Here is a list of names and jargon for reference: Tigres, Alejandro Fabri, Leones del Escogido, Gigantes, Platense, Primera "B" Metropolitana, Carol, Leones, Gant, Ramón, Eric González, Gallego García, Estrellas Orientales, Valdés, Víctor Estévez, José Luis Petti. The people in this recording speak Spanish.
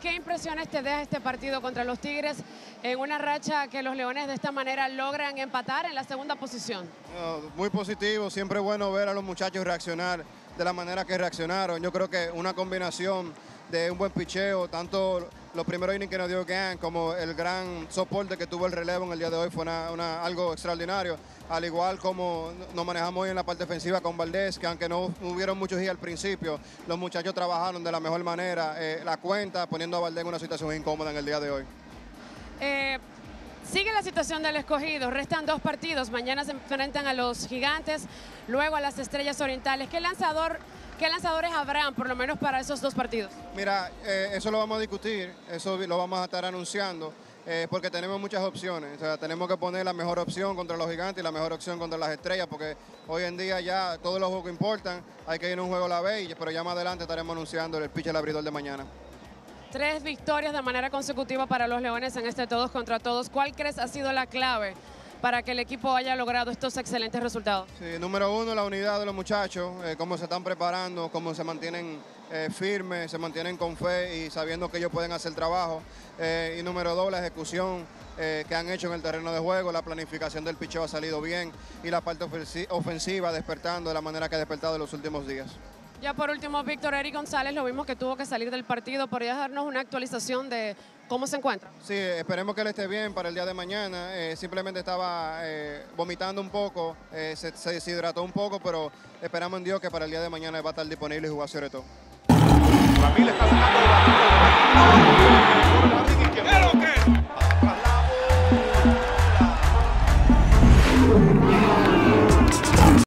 ¿Qué impresiones te deja este partido contra los Tigres en una racha que los Leones de esta manera logran empatar en la segunda posición? Muy positivo, siempre es bueno ver a los muchachos reaccionar de la manera que reaccionaron. Yo creo que una combinación de un buen picheo, tanto los primeros innings que nos dio Gant como el gran soporte que tuvo el relevo en el día de hoy fue algo extraordinario. Al igual como nos manejamos hoy en la parte defensiva con Valdés, que aunque no hubieron muchos hits al principio, los muchachos trabajaron de la mejor manera la cuenta, poniendo a Valdés en una situación incómoda en el día de hoy. Sigue la situación del escogido, restan 2 partidos, mañana se enfrentan a los Gigantes, luego a las Estrellas Orientales. ¿Qué lanzadores habrán, por lo menos para esos 2 partidos? Mira, eso lo vamos a discutir, eso lo vamos a estar anunciando, porque tenemos muchas opciones. O sea, tenemos que poner la mejor opción contra los Gigantes y la mejor opción contra las Estrellas, porque hoy en día ya todos los juegos importan, hay que ir a un juego a la vez, pero ya más adelante estaremos anunciando el pitch del abridor de mañana. 3 victorias de manera consecutiva para los Leones en este todos contra todos. ¿Cuál crees ha sido la clave para que el equipo haya logrado estos excelentes resultados? Sí, número 1, la unidad de los muchachos, cómo se están preparando, cómo se mantienen firmes, se mantienen con fe y sabiendo que ellos pueden hacer trabajo. Y número 2, la ejecución que han hecho en el terreno de juego, la planificación del picheo ha salido bien y la parte ofensiva despertando de la manera que ha despertado en los últimos días. Ya por último, Víctor, Eric González, lo vimos que tuvo que salir del partido. ¿Podrías darnos una actualización de cómo se encuentra? Sí, esperemos que él esté bien para el día de mañana. Simplemente estaba vomitando un poco, se deshidrató un poco, pero esperamos en Dios que para el día de mañana va a estar disponible y jugar sobre todo.